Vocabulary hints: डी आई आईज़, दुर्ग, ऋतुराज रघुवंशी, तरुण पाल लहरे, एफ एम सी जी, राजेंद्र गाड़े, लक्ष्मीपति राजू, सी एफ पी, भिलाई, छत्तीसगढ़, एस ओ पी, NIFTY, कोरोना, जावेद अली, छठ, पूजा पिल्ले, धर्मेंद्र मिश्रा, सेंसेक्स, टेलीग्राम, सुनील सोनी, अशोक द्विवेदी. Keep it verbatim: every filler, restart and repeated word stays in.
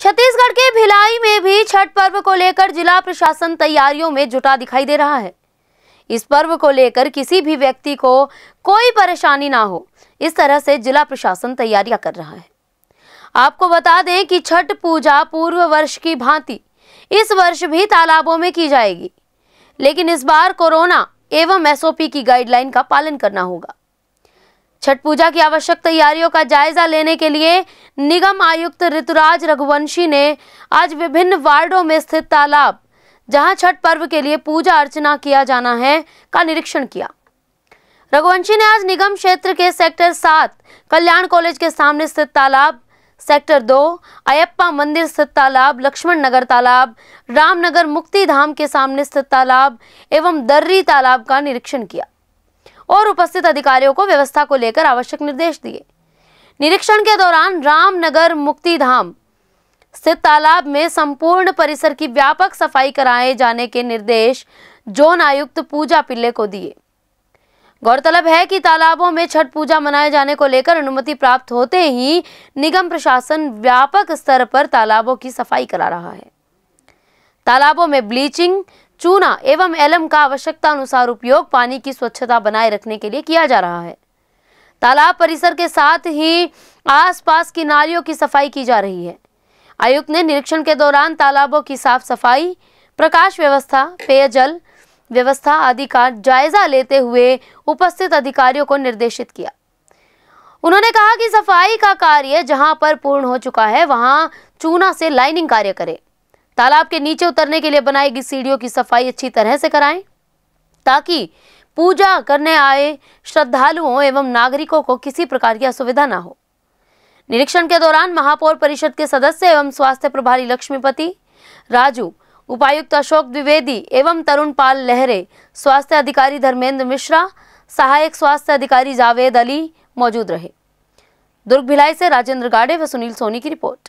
छत्तीसगढ़ के भिलाई में भी छठ पर्व को लेकर जिला प्रशासन तैयारियों में जुटा दिखाई दे रहा है। इस पर्व को लेकर किसी भी व्यक्ति को कोई परेशानी ना हो, इस तरह से जिला प्रशासन तैयारियां कर रहा है। आपको बता दें कि छठ पूजा पूर्व वर्ष की भांति इस वर्ष भी तालाबों में की जाएगी, लेकिन इस बार कोरोना एवं एस ओ पी की गाइडलाइन का पालन करना होगा। छठ पूजा की आवश्यक तैयारियों का जायजा लेने के लिए निगम आयुक्त ऋतुराज रघुवंशी ने आज विभिन्न वार्डों में स्थित तालाब, जहां छठ पर्व के लिए पूजा अर्चना किया जाना है, का निरीक्षण किया। रघुवंशी ने आज निगम क्षेत्र के सेक्टर सात कल्याण कॉलेज के सामने स्थित तालाब, सेक्टर दो अयप्पा मंदिर स्थित तालाब, लक्ष्मण नगर तालाब, रामनगर मुक्ति धाम के सामने स्थित तालाब एवं दर्री तालाब का निरीक्षण किया और उपस्थित अधिकारियों को व्यवस्था को लेकर आवश्यक निर्देश दिए। निरीक्षण के दौरान रामनगर मुक्ति धाम स्थित तालाब में संपूर्ण परिसर की व्यापक सफाई कराए जाने के निर्देश जोन आयुक्त पूजा पिल्ले को दिए। गौरतलब है कि तालाबों में छठ पूजा मनाए जाने को लेकर अनुमति प्राप्त होते ही निगम प्रशासन व्यापक स्तर पर तालाबों की सफाई करा रहा है। तालाबों में ब्लीचिंग, चूना एवं एलम का आवश्यकता अनुसार उपयोग पानी की स्वच्छता बनाए रखने के लिए किया जा रहा है। तालाब परिसर के साथ ही आसपास की नालियों की सफाई की जा रही है। आयुक्त ने निरीक्षण के दौरान तालाबों की साफ सफाई, प्रकाश व्यवस्था, पेयजल व्यवस्था आदि का जायजा लेते हुए उपस्थित अधिकारियों को निर्देशित किया। उन्होंने कहा कि सफाई का कार्य जहां पर पूर्ण हो चुका है, वहां चूना से लाइनिंग कार्य करें। तालाब के नीचे उतरने के लिए बनाई गई सीढ़ियों की सफाई अच्छी तरह से कराएं, ताकि पूजा करने आए श्रद्धालुओं एवं नागरिकों को किसी प्रकार की असुविधा ना हो। निरीक्षण के दौरान महापौर परिषद के सदस्य एवं स्वास्थ्य प्रभारी लक्ष्मीपति राजू, उपायुक्त अशोक द्विवेदी एवं तरुण पाल लहरे, स्वास्थ्य अधिकारी धर्मेंद्र मिश्रा, सहायक स्वास्थ्य अधिकारी जावेद अली मौजूद रहे। दुर्ग भिलाई से राजेंद्र गाड़े व सुनील सोनी की रिपोर्ट।